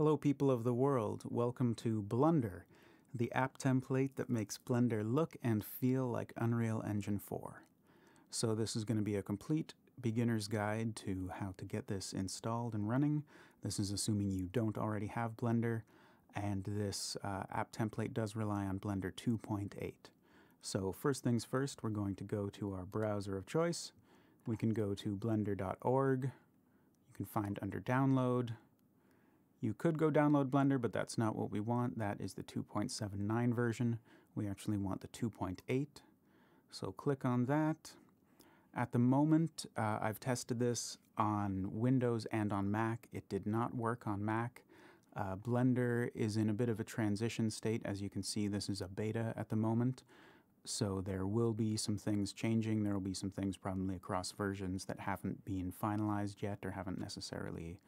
Hello people of the world, welcome to Blunder, the app template that makes Blender look and feel like Unreal Engine 4. So this is going to be a complete beginner's guide to how to get this installed and running. This is assuming you don't already have Blender, and this app template does rely on Blender 2.8. So first things first, we're going to go to our browser of choice. We can go to blender.org, you can find under download. You could go download Blender, but that's not what we want. That is the 2.79 version. We actually want the 2.8. So click on that. At the moment, I've tested this on Windows and on Mac. It did not work on Mac. Blender is in a bit of a transition state. As you can see, this is a beta at the moment. So there will be some things changing. There will be some things probably across versions that haven't been finalized yet or haven't necessarily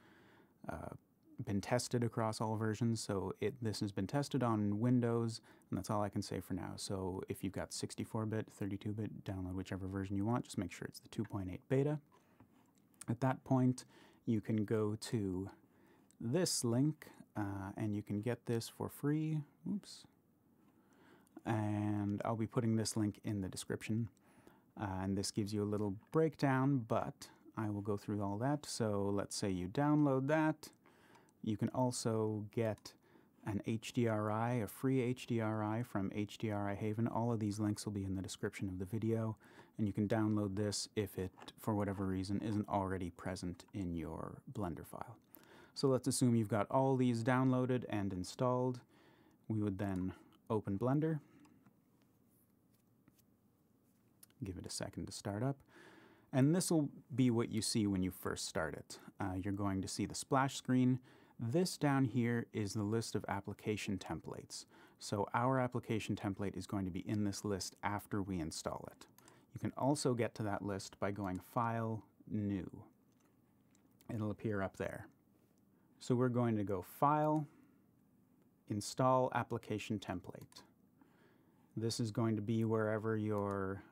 been tested across all versions. So this has been tested on Windows, and that's all I can say for now. So if you've got 64-bit, 32-bit, download whichever version you want. Just make sure it's the 2.8 beta. At that point, you can go to this link, and you can get this for free. Oops. And I'll be putting this link in the description. And this gives you a little breakdown, but I will go through all that. So let's say you download that. You can also get an HDRI, a free HDRI from HDRI Haven. All of these links will be in the description of the video, and you can download this if it, for whatever reason, isn't already present in your Blender file. So let's assume you've got all these downloaded and installed. We would then open Blender. Give it a second to start up. And this will be what you see when you first start it. You're going to see the splash screen. This down here is the list of application templates. So our application template is going to be in this list after we install it. You can also get to that list by going File, New. It'll appear up there. So we're going to go File, Install Application Template. This is going to be wherever your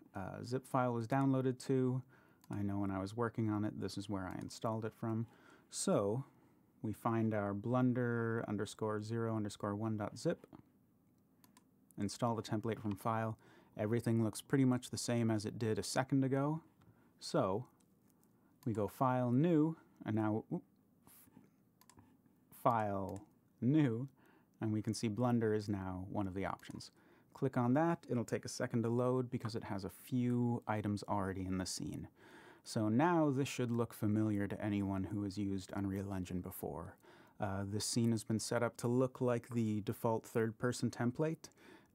zip file was downloaded to. I know when I was working on it, this is where I installed it from. So we find our blunder_0_1.zip, install the template from file. Everything looks pretty much the same as it did a second ago. So we go File, New, and now File, New, and we can see Blender is now one of the options. Click on that. It'll take a second to load because it has a few items already in the scene. So now this should look familiar to anyone who has used Unreal Engine before. This scene has been set up to look like the default third-person template,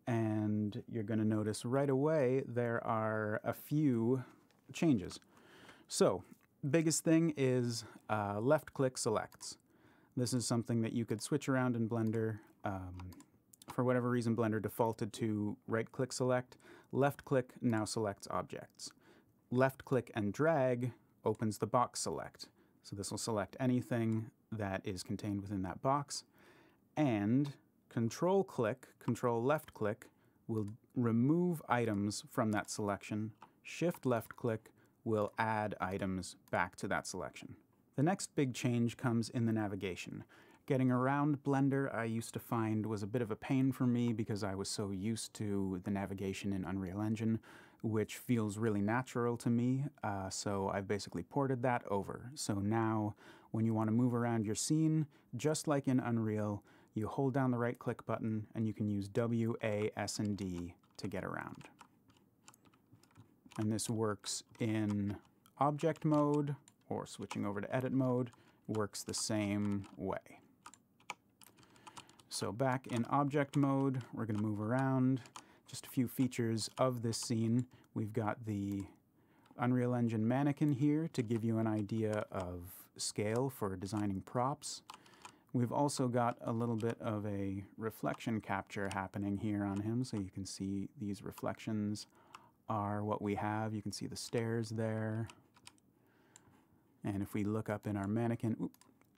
and you're going to notice right away there are a few changes. So biggest thing is left-click selects. This is something that you could switch around in Blender. For whatever reason, Blender defaulted to right-click select. Left-click now selects objects. Left-click and drag opens the box select. So this will select anything that is contained within that box. And control-click, control-left-click will remove items from that selection. Shift-left-click will add items back to that selection. The next big change comes in the navigation. Getting around Blender, I used to find was a bit of a pain for me because I was so used to the navigation in Unreal Engine, which feels really natural to me, so I've basically ported that over. So now, when you want to move around your scene, just like in Unreal, you hold down the right-click button, and you can use W, A, S, and D to get around. And this works in object mode, or switching over to edit mode, works the same way. So back in object mode, we're going to move around. Just a few features of this scene. We've got the Unreal Engine mannequin here to give you an idea of scale for designing props. We've also got a little bit of a reflection capture happening here on him, so you can see these reflections are what we have. You can see the stairs there. And if we look up in our mannequin,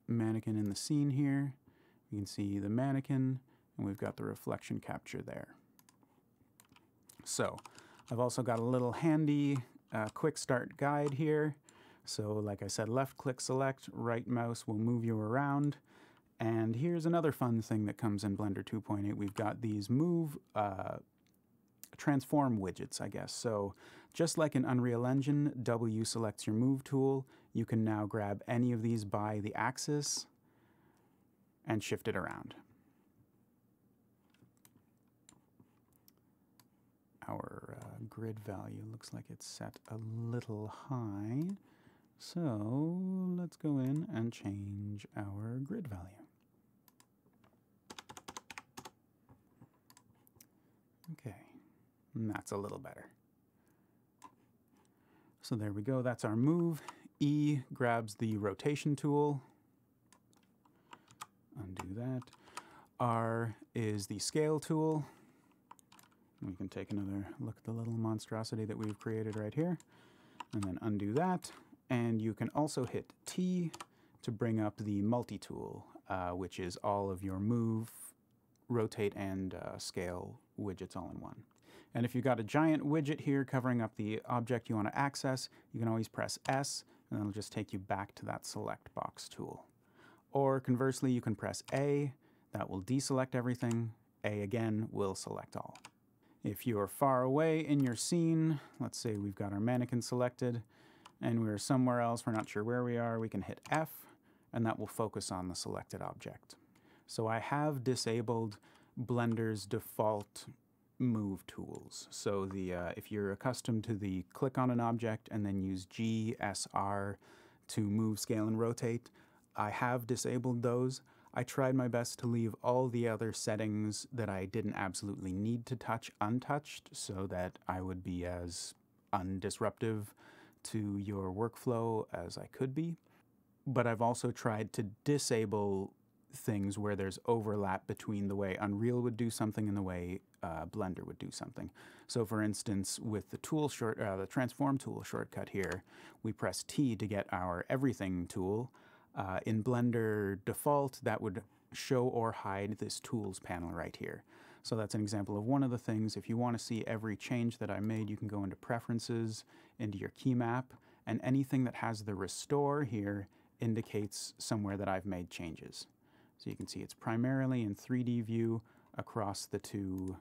mannequin in the scene here, you can see the mannequin, and we've got the reflection capture there. So I've also got a little handy quick start guide here. So like I said, left click select, right mouse will move you around. And here's another fun thing that comes in Blender 2.8. We've got these move transform widgets, I guess. So just like in Unreal Engine, W selects your move tool. You can now grab any of these by the axis and shift it around. Our grid value looks like it's set a little high. So let's go in and change our grid value. Okay, and that's a little better. So there we go, that's our move. E grabs the rotation tool. Undo that. R is the scale tool. We can take another look at the little monstrosity that we've created right here, and then undo that. And you can also hit T to bring up the multi-tool, which is all of your move, rotate, and scale widgets all in one. And if you've got a giant widget here covering up the object you want to access, you can always press S, and it'll just take you back to that select box tool. Or conversely, you can press A, that will deselect everything. A again will select all. If you're far away in your scene, let's say we've got our mannequin selected, and we're somewhere else, we're not sure where we are, we can hit F, and that will focus on the selected object. So I have disabled Blender's default move tools. So the if you're accustomed to the click on an object and then use G, S, R to move, scale, and rotate, I have disabled those. I tried my best to leave all the other settings that I didn't absolutely need to touch untouched so that I would be as undisruptive to your workflow as I could be. But I've also tried to disable things where there's overlap between the way Unreal would do something and the way Blender would do something. So for instance, with the tool the transform tool shortcut here, we press T to get our everything tool. In Blender default, that would show or hide this tools panel right here. So that's an example of one of the things. If you want to see every change that I made, you can go into preferences, into your key map, and anything that has the restore here indicates somewhere that I've made changes. So you can see it's primarily in 3D view across the two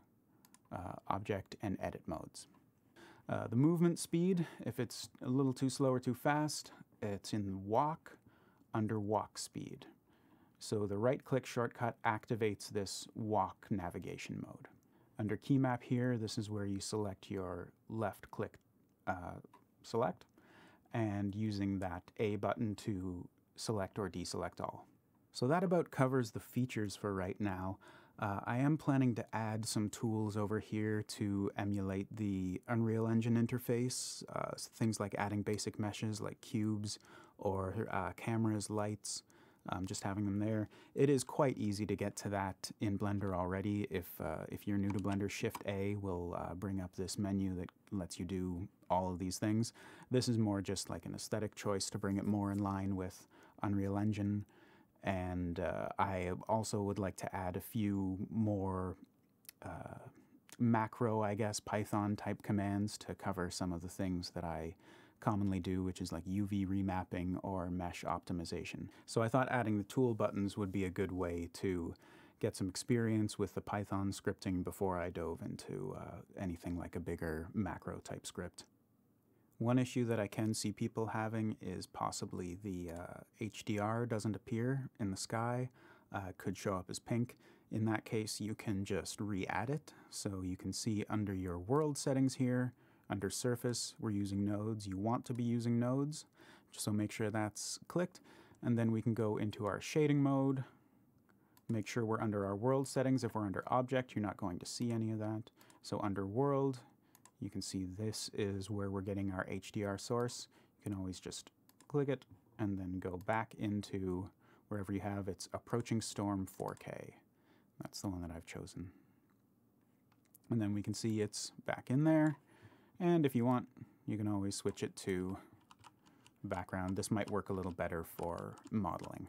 object and edit modes. The movement speed, if it's a little too slow or too fast, it's in walk, under walk speed. So the right-click shortcut activates this walk navigation mode. Under key map here, this is where you select your left-click select, and using that A button to select or deselect all. So that about covers the features for right now. I am planning to add some tools over here to emulate the Unreal Engine interface, things like adding basic meshes like cubes or cameras, lights, just having them there. It is quite easy to get to that in Blender already. If you're new to Blender, Shift-A will bring up this menu that lets you do all of these things. This is more just like an aesthetic choice to bring it more in line with Unreal Engine. And I also would like to add a few more macro, I guess, Python-type commands to cover some of the things that I commonly do, which is like UV remapping or mesh optimization. So I thought adding the tool buttons would be a good way to get some experience with the Python scripting before I dove into anything like a bigger macro-type script. One issue that I can see people having is possibly the HDR doesn't appear in the sky. It could show up as pink. In that case, you can just re-add it. So you can see under your world settings here, under surface, we're using nodes. You want to be using nodes, so make sure that's clicked. And then we can go into our shading mode. Make sure we're under our world settings. If we're under object, you're not going to see any of that. So under world, you can see this is where we're getting our HDR source. You can always just click it and then go back into wherever you have it's Approaching Storm 4K. That's the one that I've chosen. And then we can see it's back in there. And if you want, you can always switch it to background. This might work a little better for modeling.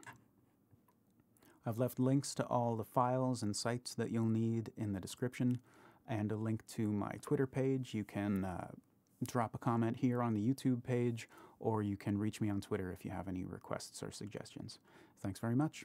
I've left links to all the files and sites that you'll need in the description, and a link to my Twitter page. You can drop a comment here on the YouTube page, or you can reach me on Twitter if you have any requests or suggestions. Thanks very much.